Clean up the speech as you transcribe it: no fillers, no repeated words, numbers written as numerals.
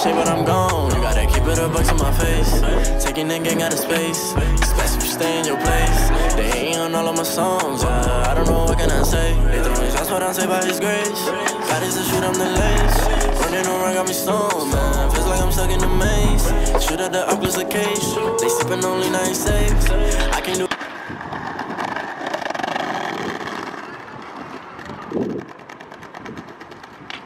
But I'm gone, you gotta keep it a bucks on my face. Taking that gang out of space, especially if you stay in your place. They hating on all of my songs, I don't know what can I say. They throwing shots but I'm saved by His grace. God is a shoot, I'm the lace. Running around got me stoned, man, feels like I'm stuck in the maze. Shoot at the up, lose the case.